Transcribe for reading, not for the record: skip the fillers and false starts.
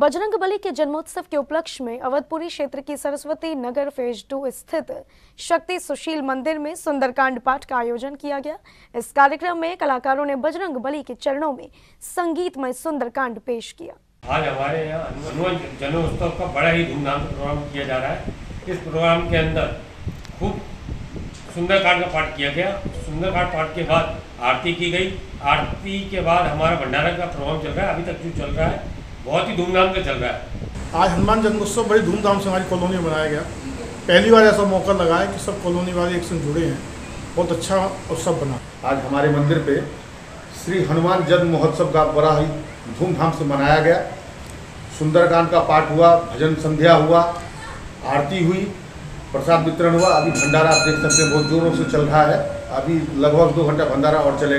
बजरंगबली के जन्मोत्सव के उपलक्ष्य में अवधपुरी क्षेत्र की सरस्वती नगर फेज 2 स्थित शक्ति सुशील मंदिर में सुंदरकांड पाठ का आयोजन किया गया। इस कार्यक्रम में कलाकारों ने बजरंगबली के चरणों में संगीतमय सुंदरकांड पेश किया। आज हमारे यहाँ हनुमान जन्मोत्सव का बड़ा ही धूमधाम प्रोग्राम किया जा रहा है। इस प्रोग्राम के अंदर खूब सुंदरकांड का पाठ किया गया। सुंदरकांड पाठ के बाद आरती की गई। आरती के बाद हमारा भंडारा का प्रोग्राम चल रहा है। अभी तक जो चल रहा है बहुत ही धूमधाम से चल रहा है। आज हनुमान जन्मोत्सव बड़ी धूमधाम से हमारी कॉलोनी में मनाया गया। पहली बार ऐसा मौका लगा है कि सब कॉलोनी वाले एक संग जुड़े हैं। बहुत अच्छा उत्सव बना। आज हमारे मंदिर पे श्री हनुमान जन्म महोत्सव का बड़ा ही धूमधाम से मनाया गया। सुंदरकांड का पाठ हुआ, भजन संध्या हुआ, आरती हुई, प्रसाद वितरण हुआ। अभी भंडारा आप देख सकते हैं बहुत जोरों से चल रहा है। अभी लगभग 2 घंटा भंडारा और चलेगा।